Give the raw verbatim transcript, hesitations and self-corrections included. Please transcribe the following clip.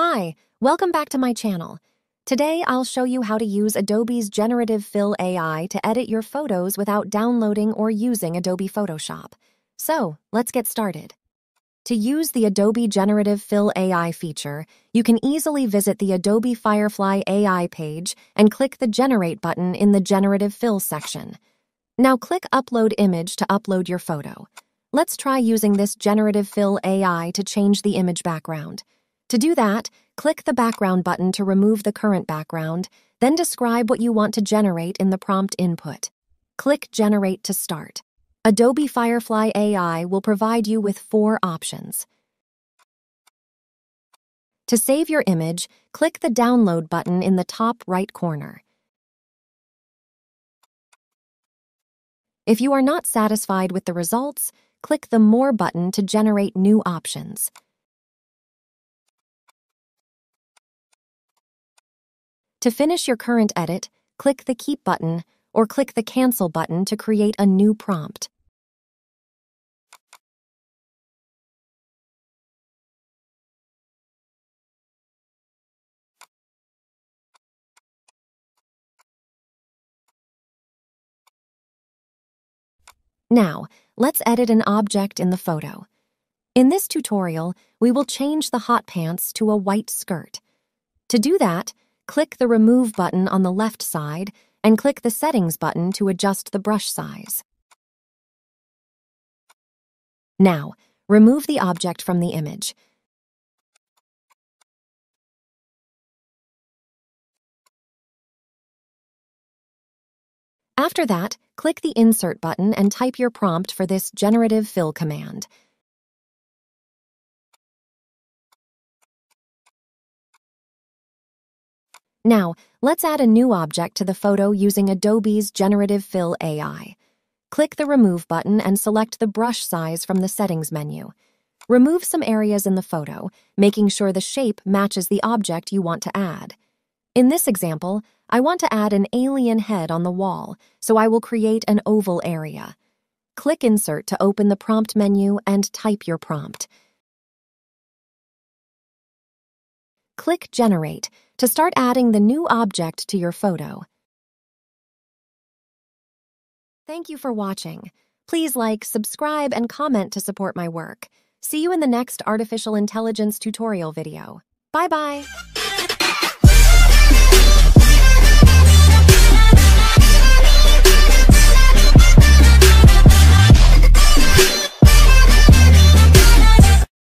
Hi, welcome back to my channel. Today I'll show you how to use Adobe's Generative Fill A I to edit your photos without downloading or using Adobe Photoshop. So, let's get started. To use the Adobe Generative Fill A I feature, you can easily visit the Adobe Firefly A I page and click the Generate button in the Generative Fill section. Now click Upload Image to upload your photo. Let's try using this Generative Fill A I to change the image background. To do that, click the background button to remove the current background, then describe what you want to generate in the prompt input. Click Generate to start. Adobe Firefly A I will provide you with four options. To save your image, click the Download button in the top right corner. If you are not satisfied with the results, click the More button to generate new options. To finish your current edit, click the Keep button or click the Cancel button to create a new prompt. Now, let's edit an object in the photo. In this tutorial, we will change the hot pants to a white skirt. To do that, click the Remove button on the left side and click the Settings button to adjust the brush size. Now, remove the object from the image. After that, click the Insert button and type your prompt for this Generative Fill command. Now, let's add a new object to the photo using Adobe's Generative Fill A I. Click the Remove button and select the brush size from the Settings menu. Remove some areas in the photo, making sure the shape matches the object you want to add. In this example, I want to add an alien head on the wall, so I will create an oval area. Click Insert to open the prompt menu and type your prompt. Click Generate to start adding the new object to your photo. Thank you for watching. Please like, subscribe, and comment to support my work. See you in the next artificial intelligence tutorial video. Bye-bye.